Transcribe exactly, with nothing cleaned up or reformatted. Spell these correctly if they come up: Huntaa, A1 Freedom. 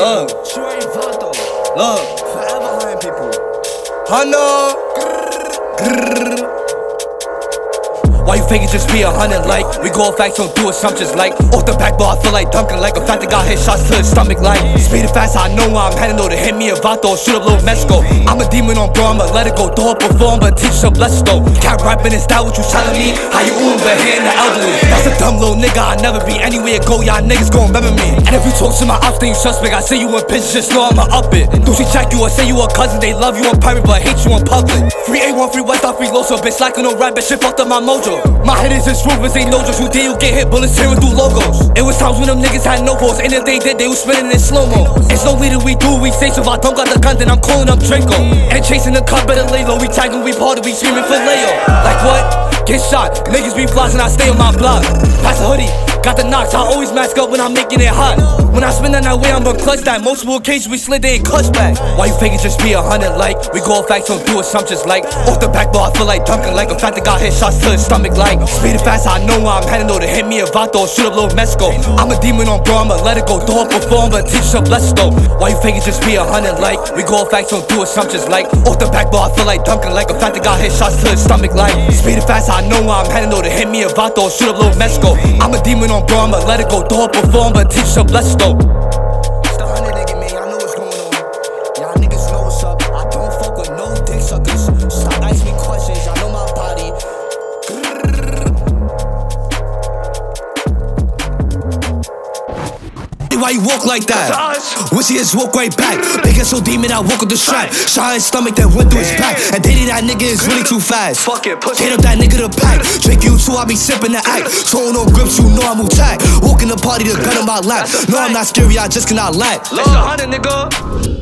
Love. Love. Forever hiring people. Huntaa. Why you fake it? Just be a hundred like. We go off facts, don't do assumptions like. Off the back, but I feel like Duncan like. A fact that got hit shots to the stomach like. Speeding fast, I know where I'm heading though. To hit me a vato, shoot up little Mexico. I'm a demon on bro, I'ma let it go. Throw up a flow, I'ma teach some blessed though. Cat rapping and style, what you telling me? How you ooh, but hitting the elderly? That's a dumb little nigga, I never be. Anywhere go, y'all niggas gon' remember me. And if you talk to my ops, then you suspect. I say you in bitches, just know I'ma up it. Do she check you or say you a cousin? They love you on private, but hate you in public. Free A one, free West, I free low, so bitch, like no rap, bitch, shit fucked up my mojo. My head is just rovers, ain't no jokes. You did, you get hit, bullets tearing through logos. It was times when them niggas had no goals, and if they did, they was spinning in slow-mo. It's no leader, we do, we say so. If I don't got the gun, then I'm calling up Draco. And chasing the cut, better lay low. We tagging, we party, we screaming for Leo. Like what? Get shot, niggas be flies and I stay on my block. Pass a hoodie, got the knocks, I always mask up when I'm making it hot. When I spin that night way, I'm gonna clutch that. Multiple occasions we slid, they ain't clutch back. Why you faking? Just be a hundred like. We go off facts, don't do assumptions like. Off the back, but I feel like Duncan like. A fact that got hit shots to the stomach like. Speeding fast, I know where I'm heading though. To hit me a vato, shoot up little Mexico. I'm a demon on bro, I'ma let it go. Throw up a flow, I'ma teach some blessed though. Why you faking? Just be a hundred like. We go off facts, don't do assumptions like. Off the back, but I feel like Duncan like. A fact that got hit shots to the stomach like. Speeding fast, I know where I'm heading though. To hit me a vato, shoot up little Mexico. I'm a demon on bro, I'ma let it go. Throw up a flow, I'ma teach some blessed. It's the hundred nigga, man, y'all know what's going on. Y'all niggas know what's up. I don't fuck with no dick suckers. Stop asking me questions, y'all know my body. Why you walk like that? Wish he just walk right back. Big ass old demon, I walk with the strap. Shot his stomach that went through his back. And dating that nigga is really too fast. Hit up that nigga to pack. Drink you too, I be sipping the act. Tone on grips, you know I'm attack. Walk in the party, the gun in my lap. No, I'm not scary, I just cannot lack. That's a hundred, nigga.